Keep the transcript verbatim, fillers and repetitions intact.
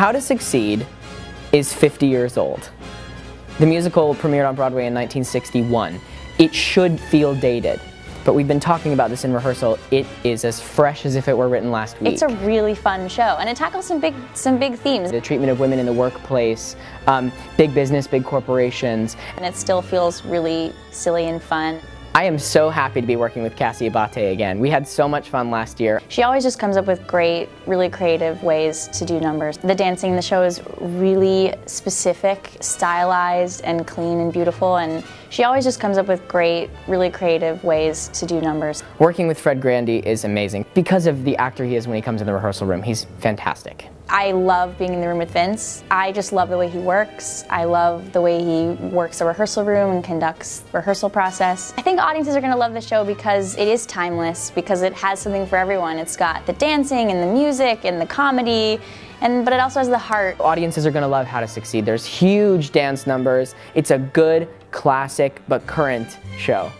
How to Succeed is fifty years old. The musical premiered on Broadway in nineteen sixty-one. It should feel dated, but we've been talking about this in rehearsal. It is as fresh as if it were written last week. It's a really fun show, and it tackles some big, some big themes. The treatment of women in the workplace, um, big business, big corporations. And it still feels really silly and fun. I am so happy to be working with Cassie Abate again. We had so much fun last year. She always just comes up with great, really creative ways to do numbers. The dancing in the show is really specific, stylized, and clean and beautiful, and she always just comes up with great, really creative ways to do numbers. Working with Fred Grandy is amazing because of the actor he is when he comes in the rehearsal room. He's fantastic. I love being in the room with Vince. I just love the way he works. I love the way he works a rehearsal room and conducts rehearsal process. I think audiences are gonna love the show because it is timeless, because it has something for everyone. It's got the dancing and the music and the comedy, and but it also has the heart. Audiences are gonna love How to Succeed. There's huge dance numbers. It's a good, classic, but current show.